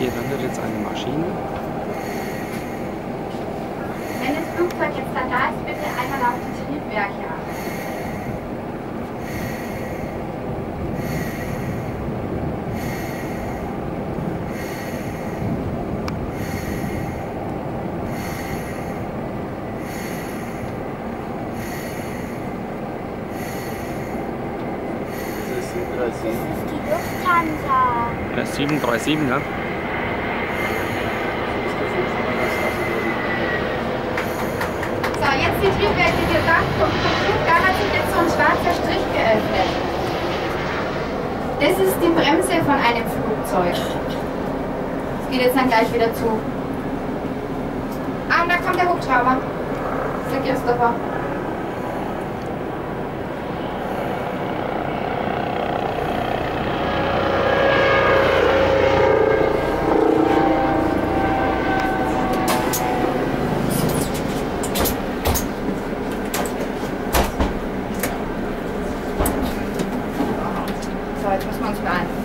Hier landet jetzt eine Maschine. Wenn das Flugzeug jetzt dann da ist, bitte einmal auf die Triebwerke achten. Das ist die Lufthansa. Ja, 737, ne? So, jetzt die Triebwerke gelangt vom Flug. Da hat sich jetzt so ein schwarzer Strich geöffnet. Das ist die Bremse von einem Flugzeug. Das geht jetzt dann gleich wieder zu. Ah, und da kommt der Hubschrauber. Das ist der Christopher. Jetzt müssen wir uns beeilen.